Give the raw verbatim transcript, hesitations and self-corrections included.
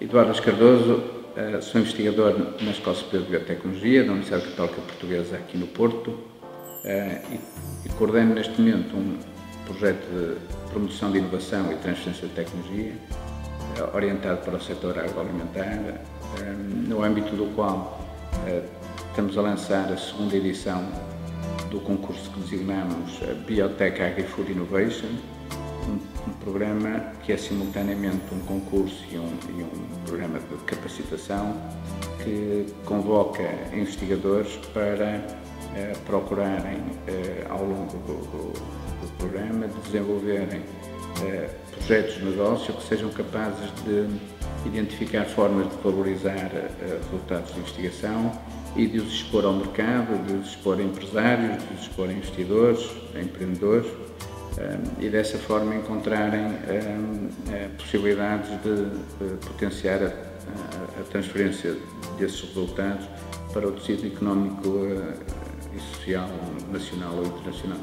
Eduardo Cardoso, sou investigador na Escola Superior de Biotecnologia da Universidade Católica Portuguesa aqui no Porto e coordeno neste momento um projeto de promoção de inovação e transferência de tecnologia orientado para o setor agroalimentar, no âmbito do qual estamos a lançar a segunda edição do concurso que designamos Biotech Agri Food Innovation, um programa que é simultaneamente um concurso e um, e um programa de capacitação que convoca investigadores para eh, procurarem, eh, ao longo do, do programa, de desenvolverem eh, projetos de negócio que sejam capazes de identificar formas de valorizar eh, resultados de investigação e de os expor ao mercado, de os expor a empresários, de os expor a investidores, a empreendedores, e dessa forma encontrarem um, possibilidades de, de potenciar a, a transferência desses resultados para o tecido económico uh, e social nacional ou internacional.